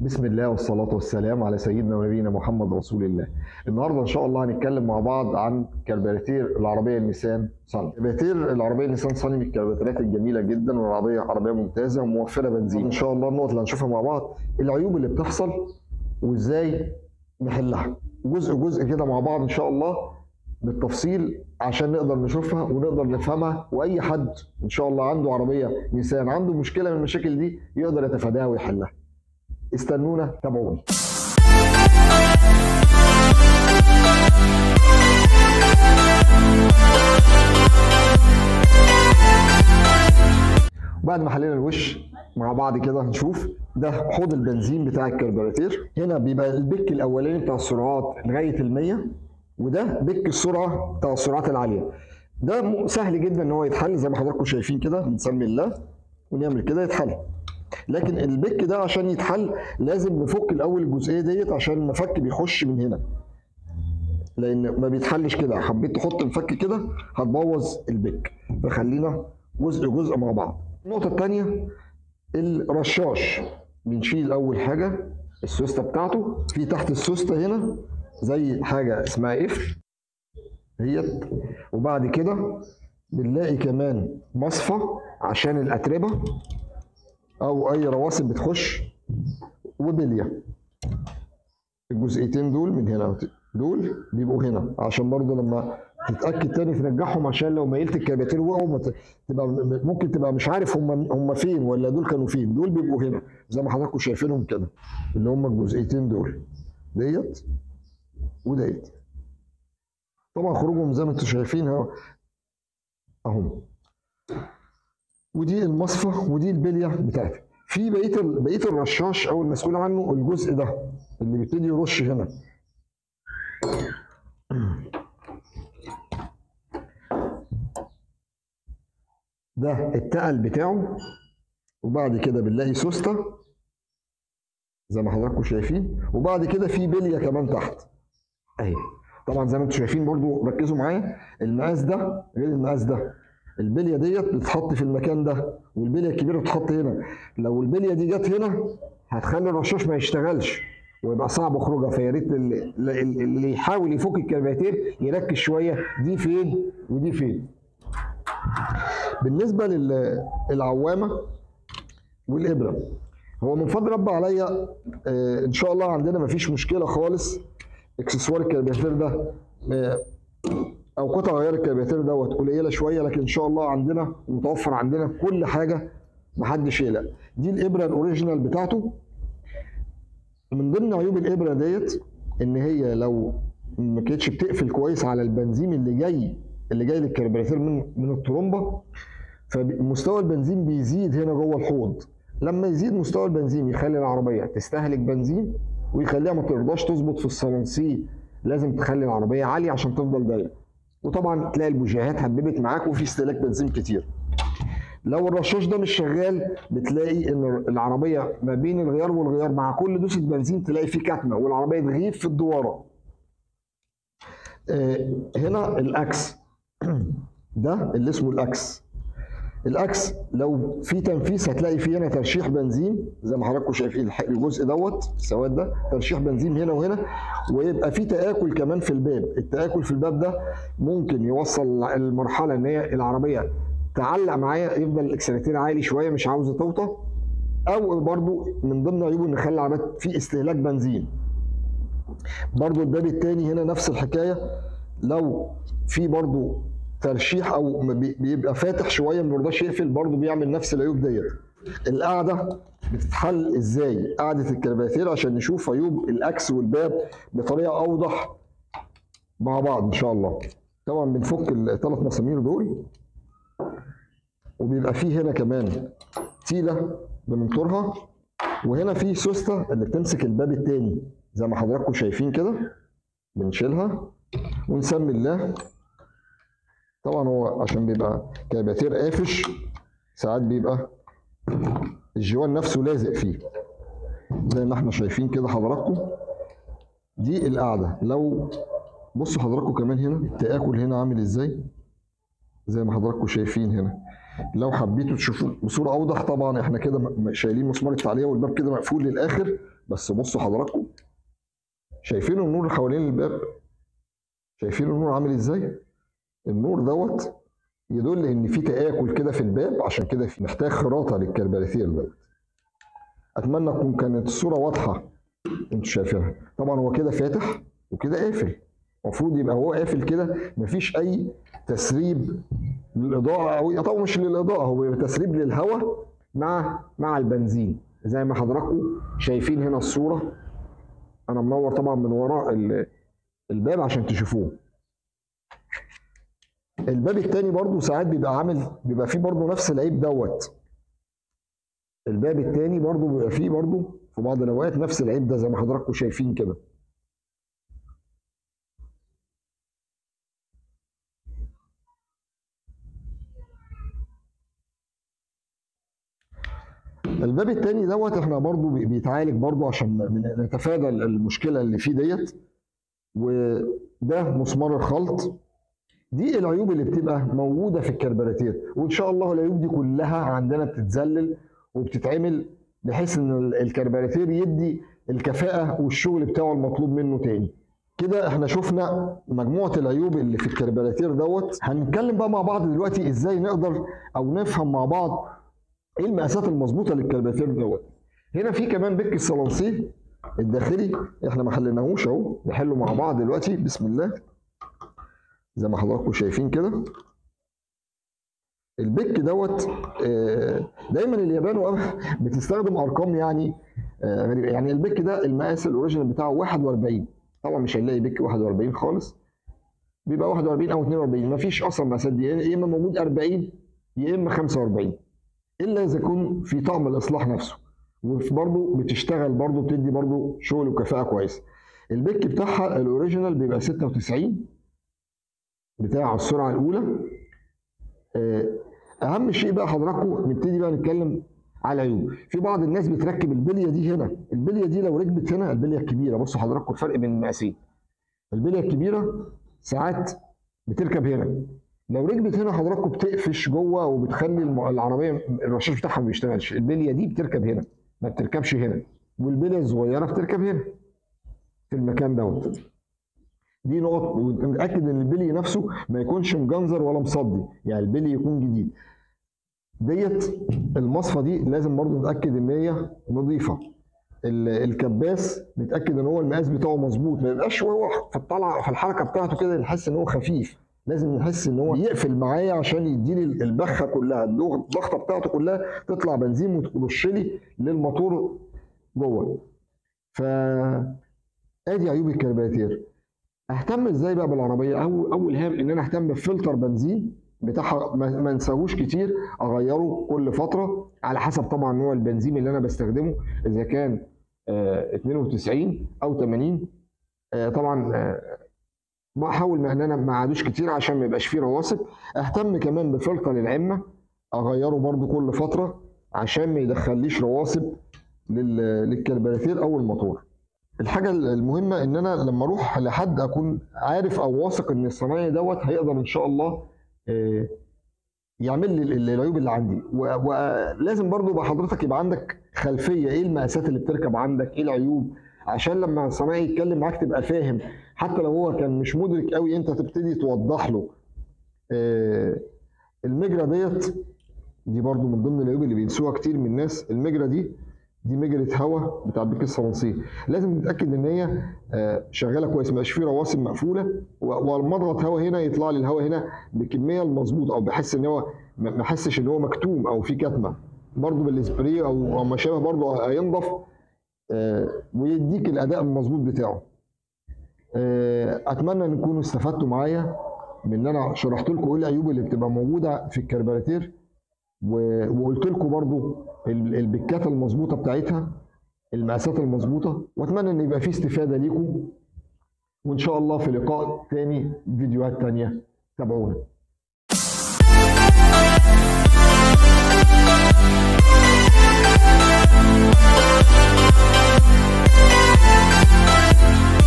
بسم الله والصلاة والسلام على سيدنا ونبينا محمد رسول الله. النهارده ان شاء الله هنتكلم مع بعض عن كربريتير العربية نيسان صن. كربريتير العربية نيسان صن من الكربريتيرات الجميلة جدا، والعربية عربية ممتازة وموفرة بنزين. ان شاء الله النقط اللي هنشوفها مع بعض العيوب اللي بتحصل وازاي نحلها، جزء جزء كده مع بعض ان شاء الله بالتفصيل عشان نقدر نشوفها ونقدر نفهمها، واي حد ان شاء الله عنده عربية نيسان عنده مشكلة من المشاكل دي يقدر يتفاداها ويحلها. استنونا تابعوني. بعد ما حلينا الوش مع بعض كده هنشوف ده حوض البنزين بتاع الكربريتير. هنا بيبقى البك الاولاني بتاع السرعات لغايه 100، وده بك السرعه بتاع السرعات العاليه. ده سهل جدا ان هو يتحل زي ما حضراتكم شايفين كده، بنسمي الله ونعمل كده يتحل. لكن البك ده عشان يتحل لازم نفك الاول الجزئيه ديت، عشان المفك بيخش من هنا، لان ما بيتحلش كده. حبيت تحط الفك كده هتبوظ البك، فخلينا جزء جزء مع بعض. النقطه الثانيه الرشاش، بنشيل اول حاجه السوسته بتاعته. في تحت السوسته هنا زي حاجه اسمها قفل ديت، وبعد كده بنلاقي كمان مصفى عشان الاتربه او اي رواسب بتخش، وبليه. الجزئيتين دول من هنا دول بيبقوا هنا، عشان برضه لما تتاكد تاني ترجعهم، عشان لو ميلت الكربريتير وقعوا تبقى ممكن تبقى مش عارف هم فين، ولا دول كانوا فين. دول بيبقوا هنا زي ما حضراتكم شايفينهم كده، اللي هم الجزئيتين دول ديت وديت. طبعا خروجهم زي ما انتم شايفين اهم. ودي المصفى ودي البليه بتاعتي. في بقيه الرشاش او المسؤول عنه الجزء ده اللي بيبتدي يرش هنا. ده التقل بتاعه، وبعد كده بنلاقي سوسته زي ما حضراتكم شايفين، وبعد كده في بليه كمان تحت اهي. طبعا زي ما انتم شايفين برضو ركزوا معايا، المقاس ده غير المقاس ده. البليه ديت بتتحط في المكان ده، والبليه الكبيره بتتحط هنا. لو البليه دي جت هنا هتخلي الرشاش ما يشتغلش ويبقى صعب اخرجها، فيا ريت اللي يحاول يفك الكربريتير يركز شويه دي فين ودي فين. بالنسبه للعوامه والابره، هو من فضل رب عليا ان شاء الله عندنا مفيش مشكله خالص. اكسسوار الكربريتير ده او قطع غيار الكربريتير دوت قليله شويه، لكن ان شاء الله عندنا متوفر عندنا كل حاجه محدش يقلق. دي الابره الاوريجينال بتاعته. من ضمن عيوب الابره ديت ان هي لو ما كانتش بتقفل كويس على البنزين اللي جاي للكربريتير من الطرمبه، فمستوى البنزين بيزيد هنا جوه الحوض. لما يزيد مستوى البنزين يخلي العربيه تستهلك بنزين، ويخليها ما ترضاش تظبط في الصلانسيه، لازم تخلي العربيه عاليه عشان تفضل دايره. وطبعا تلاقي البوجيهات هببت معاك وفي استهلاك بنزين كتير. لو الرشاش ده مش شغال بتلاقي ان العربيه ما بين الغيار والغيار مع كل دوسه بنزين تلاقي فيه كتمه، والعربيه تغيب في الدواره. هنا الاكس ده اللي اسمه الاكس لو في تنفيس هتلاقي فيه هنا ترشيح بنزين زي ما حضراتكم شايفين الجزء دوت السواد ده ترشيح بنزين هنا وهنا، ويبقى فيه تآكل كمان في الباب. التآكل في الباب ده ممكن يوصل للمرحله ان هي العربيه تعلق معايا، يفضل الاكسلريتير عالي شويه مش عاوزه توطى. او برضو من ضمن عيوبه ان يخلي العربيه فيه استهلاك بنزين. برضو الباب الثاني هنا نفس الحكايه، لو في برضو ترشيح او بيبقى فاتح شويه ما بيرضاش يقفل، برضه بيعمل نفس العيوب ديت. القاعده بتتحل ازاي؟ قاعده الكربريتير عشان نشوف عيوب الاكس والباب بطريقه اوضح مع بعض ان شاء الله. طبعا بنفك الثلاث مسامير دول، وبيبقى فيه هنا كمان تيله بننطرها، وهنا فيه سوسته اللي بتمسك الباب الثاني زي ما حضراتكم شايفين كده، بنشيلها ونسمي الله. طبعا هو عشان بيبقى كربريتير قافش ساعات بيبقى الجوان نفسه لازق فيه زي ما احنا شايفين كده حضراتكم. دي القاعده. لو بصوا حضراتكم كمان هنا التآكل هنا عامل ازاي زي ما حضراتكم شايفين هنا. لو حبيتوا تشوفوا بصوره اوضح، طبعا احنا كده شايلين مسمار التعليق والباب كده مقفول للاخر، بس بصوا حضراتكم، شايفين النور حوالين الباب؟ شايفين النور عامل ازاي؟ النور دوت يدل ان في تآكل كده في الباب، عشان كده محتاج خراطه للكربريتير دوت. اتمنى تكون كانت الصوره واضحه انتوا شايفينها. طبعا هو كده فاتح وكده قافل، المفروض يبقى هو قافل كده مفيش اي تسريب للاضاءه، او طبعا مش للاضاءه، هو تسريب للهواء مع البنزين زي ما حضراتكم شايفين هنا الصوره. انا منور طبعا من وراء الباب عشان تشوفوه. الباب التاني برضو ساعات بيبقى فيه برضو نفس العيب دوت. الباب التاني برضو بيبقى فيه برضو في بعض الاوقات نفس العيب ده زي ما حضراتكم شايفين كده. الباب التاني دوت احنا برضو بيتعالج برضو عشان نتفادى المشكله اللي فيه ديت، وده مسمار الخلط. دي العيوب اللي بتبقى موجوده في الكربراتير، وان شاء الله العيوب دي كلها عندنا بتتذلل وبتتعمل بحيث ان الكربراتير يدي الكفاءه والشغل بتاعه المطلوب منه تاني. كده احنا شفنا مجموعه العيوب اللي في الكربراتير دوت. هنتكلم بقى مع بعض دلوقتي ازاي نقدر او نفهم مع بعض ايه المقاسات المظبوطه للكربراتير دوت. هنا في كمان بك الصلانسيه الداخلي احنا ما حليناهوش اهو، نحله مع بعض دلوقتي بسم الله. زي ما حضراتكم شايفين كده البك دوت دايما اليابان بتستخدم ارقام يعني غريبه. يعني البك ده المقاس الاوريجينال بتاعه 41، طبعا مش هنلاقي بك 41 خالص، بيبقى 41 او 42، مفيش اصلا مقاسات دي، يا اما موجود 40 يا اما 45 الا اذا كان في طقم الاصلاح نفسه، وبرده بتشتغل برده بتدي برده شغل وكفاءه كويسه. البك بتاعها الاوريجينال بيبقى 96 بتاع السرعه الاولى. اهم شيء بقى حضراتكم نبتدي بقى نتكلم على العيوب. في بعض الناس بتركب البليه دي هنا، البليه دي لو ركبت هنا، البليه الكبيره، بصوا حضراتكم الفرق بين المقاسين. البليه الكبيره ساعات بتركب هنا، لو ركبت هنا حضراتكم بتقفش جوه وبتخلي العربيه الرشاش بتاعها ما بيشتغلش. البليه دي بتركب هنا ما بتركبش هنا، والبليه الصغيره بتركب هنا في المكان دوت. دي نقط، ونتاكد ان البلي نفسه ما يكونش مجنزر ولا مصدي، يعني البلي يكون جديد. ديت المصفه دي لازم برضو نتاكد ان هي نظيفه. الكباس نتاكد ان هو المقاس بتاعه مظبوط، ما يبقاش هو في الطلعه في الحركه بتاعته كده نحس ان هو خفيف، لازم نحس ان هو يقفل معايا عشان يديني البخه كلها، الضغطه بتاعته كلها تطلع بنزين وترش لي للموتور جوه. فادي عيوب الكربراتير. اهتم ازاي بقى بالعربيه؟ اول هام ان انا اهتم بفلتر بنزين بتاعها، ما انساهوش كتير، اغيره كل فتره على حسب طبعا نوع البنزين اللي انا بستخدمه، اذا كان 92 او 80. طبعا بحاول ان انا ما اعدوش كتير عشان ما يبقاش فيه رواسب. اهتم كمان بفلتر العمه اغيره برده كل فتره عشان ما يدخليش رواسب للكربراتير او الموتور. الحاجة المهمة إن أنا لما أروح لحد أكون عارف أو واثق إن الصنايعي دوت هيقدر إن شاء الله يعمل لي العيوب اللي عندي، ولازم برضو يبقى حضرتك يبقى عندك خلفية إيه المقاسات اللي بتركب عندك، إيه العيوب، عشان لما الصنايعي يتكلم معاك تبقى فاهم، حتى لو هو كان مش مدرك قوي أنت تبتدي توضح له. المجرة ديت دي برضو من ضمن العيوب اللي بينسوها كتير من الناس. المجرة دي مجرة هواء بتاع البيك الصلانسيه، لازم نتاكد ان هي شغاله كويس، ما يبقاش فيه رواسب مقفوله، والمضغط هواء هنا يطلع لي الهواء هنا بالكميه المظبوطه، او بحس ان هو ما احسش ان هو مكتوم او في كتمه. برضو بالسبراي او ما شابه برضو هينضف ويديك الاداء المظبوط بتاعه. اتمنى ان تكونوا استفدتوا معايا من ان انا شرحت لكم ايه العيوب اللي بتبقى موجوده في الكربراتير، وقلت لكم برضو البكات المظبوطه بتاعتها، المقاسات المظبوطه، واتمنى ان يبقى في استفاده ليكم، وان شاء الله في لقاء تاني فيديوهات تانيه تابعونا.